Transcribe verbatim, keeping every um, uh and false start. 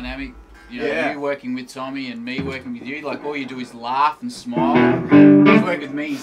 dynamic, you know, yeah. you working with Tommy and me working with you, like all you do is laugh and smile. You work with me.